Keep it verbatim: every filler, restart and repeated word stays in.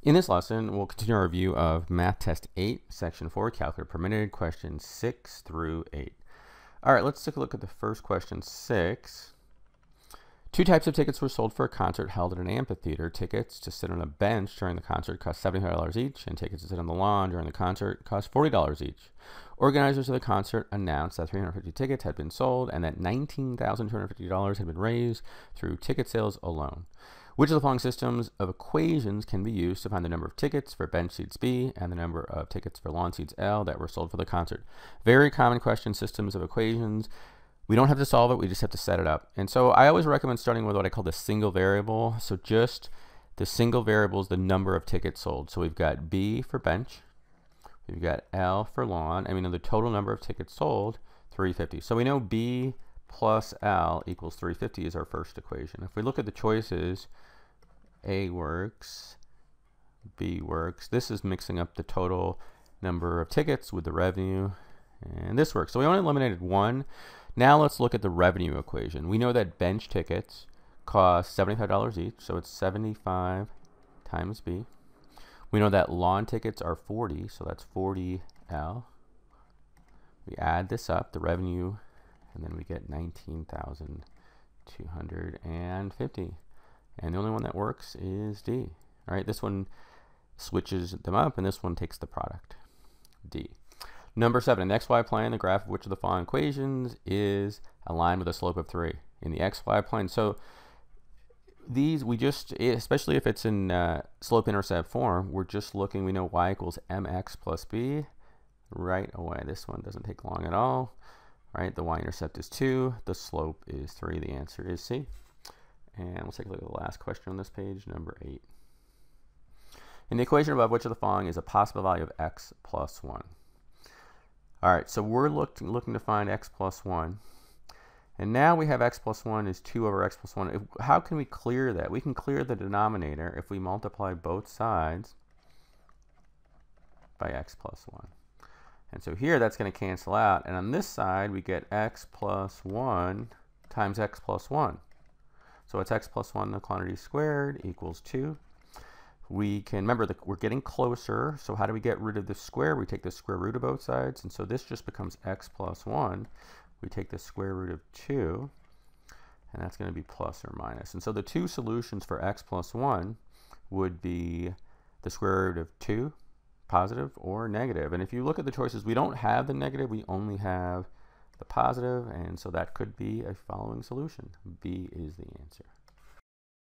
In this lesson, we'll continue our review of Math Test eight, Section four, Calculator Permitted, Questions six through eight. All right, let's take a look at the first question, six. Two types of tickets were sold for a concert held at an amphitheater. Tickets to sit on a bench during the concert cost seventy-five dollars each, and tickets to sit on the lawn during the concert cost forty dollars each. Organizers of the concert announced that three hundred fifty tickets had been sold and that nineteen thousand two hundred fifty dollars had been raised through ticket sales alone. Which of the following systems of equations can be used to find the number of tickets for bench seats B and the number of tickets for lawn seats L that were sold for the concert? Very common question, systems of equations. We don't have to solve it, we just have to set it up. And so I always recommend starting with what I call the single variable. So just the single variable is the number of tickets sold. So we've got B for bench, we've got L for lawn, and we know the total number of tickets sold, three hundred fifty. So we know B plus L equals three hundred fifty is our first equation. If we look at the choices, A works, B works. This is mixing up the total number of tickets with the revenue, and this works. So we only eliminated one. Now let's look at the revenue equation. We know that bench tickets cost seventy-five dollars each, so it's seventy-five times B. We know that lawn tickets are forty, so that's forty L. We add this up, the revenue, and then we get nineteen thousand two hundred fifty. And the only one that works is D. All right, this one switches them up, and this one takes the product, D. Number seven, in the xy plane, the graph of which of the following equations is aligned with a slope of three in the xy plane. So these, we just, especially if it's in uh, slope-intercept form, we're just looking, we know y equals mx plus b right away. This one doesn't take long at all. Right, the y-intercept is two, the slope is three, the answer is C. And let's take a look at the last question on this page, number eight. In the equation above, which of the following is a possible value of x plus one? All right, so we're look, looking to find x plus one. And now we have x plus one is two over x plus one. If, how can we clear that? We can clear the denominator if we multiply both sides by x plus one. And so here, that's going to cancel out. And on this side, we get x plus one times x plus one. So it's x plus one, the quantity squared, equals two. We can, remember, the, we're getting closer. So how do we get rid of the square? We take the square root of both sides. And so this just becomes x plus one. We take the square root of two. And that's going to be plus or minus. And so the two solutions for x plus one would be the square root of two, positive or negative. And if you look at the choices, we don't have the negative, we only have the positive, and so that could be a following solution. B is the answer.